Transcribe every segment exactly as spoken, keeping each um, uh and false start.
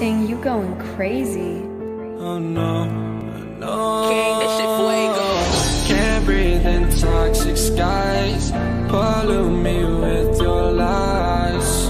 ranting, you going crazy. Oh no, no. Gang, that shit fuego. Can't breathe in toxic skies. Pollute me with your lies.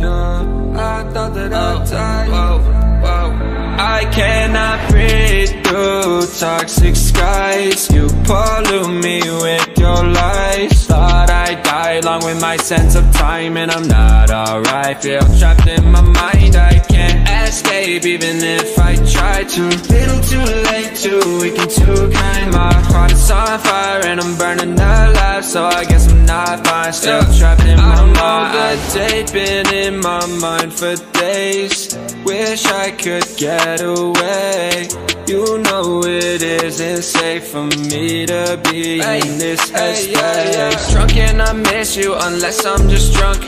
Yeah, I thought that I'd die. Whoa, whoa. I cannot breathe through toxic skies. You pollute me with your lies. Thought I'd die along with my sense of time, and I'm not alright. Feel trapped in my mind, I can't escape even if I try to. Little too late, too weak and too kind. My heart is on fire and I'm burning alive, so I guess I'm not fine. Still trapped in my mind. I know the date been in my mind for days. Wish I could get away. You know it isn't safe for me to be hey, in this hey, space. Yeah, yeah. Drunk and I miss you unless I'm just drunk.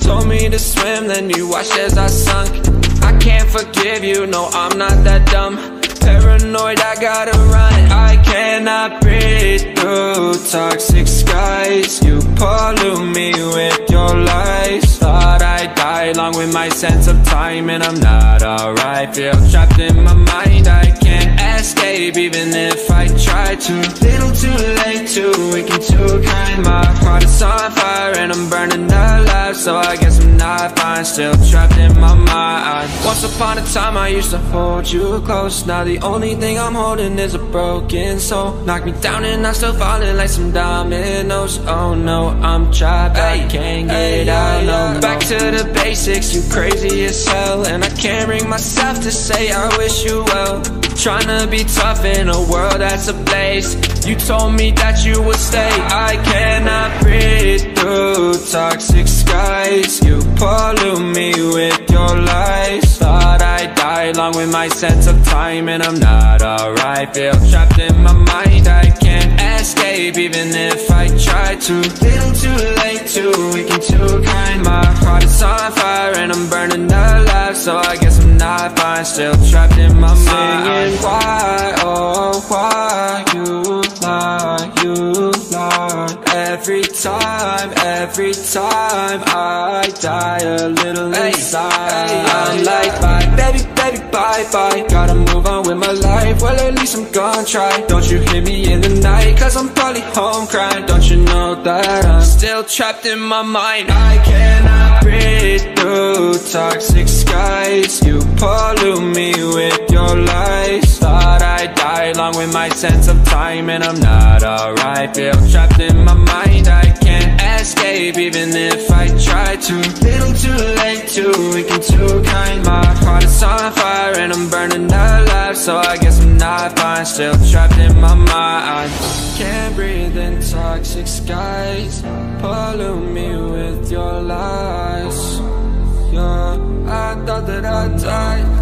Told me to swim, then you watched as I sunk. I can't forgive you, no I'm not that dumb. Paranoid, I gotta run. I cannot breathe through toxic skies. You pollute me with your lies. Thought I'd die along with my sense of time, and I'm not alright. Feel trapped in my mind, I can't escape even if I try to. Little too late, too weak and too kind. My heart is on fire and I'm burning alive, so I guess I'm not fine. Still trapped in my mind. Once upon a time I used to hold you close. Now the only thing I'm holding is a broken soul. Knock me down and I'm still falling like some dominoes. Oh no, I'm trapped, I can't get out, no, no. Back to the basics, you crazy as hell. And I can't bring myself to say I wish you well. Tryna be tough in a world that's a place. You told me that you would stay. I cannot breathe through toxic skies. You pollute me with your lies. Thought I'd die along with my sense of time, and I'm not alright. Feel trapped in my mind, I can't escape even if I try to. Little too late, too weak and too kind. My heart is on fire and I'm burning alive, so I guess I'm not fine. Still trapped in my mind. Singing why, oh why you lie, you lie. Every time, every time I die a little inside. Hey, hey, I'm like bye, baby, baby, bye, bye. Gotta move on with my life, well at least I'm gonna try. Don't you hear me in the night, cause I'm probably home crying. Don't you know that I'm still trapped in my mind. I cannot breathe through toxic skies. You pollute me with your lies. Thought I'd die along with my sense of time, and I'm not alright. Feel trapped in my mind, I can't escape even if I try to. Little too late, too weak and too kind. My heart is on fire and I'm burning alive, so I guess I'm not fine. Still trapped in my mind. Can't breathe in toxic skies. Pollute me with your lies. Yeah, I thought that I'd die.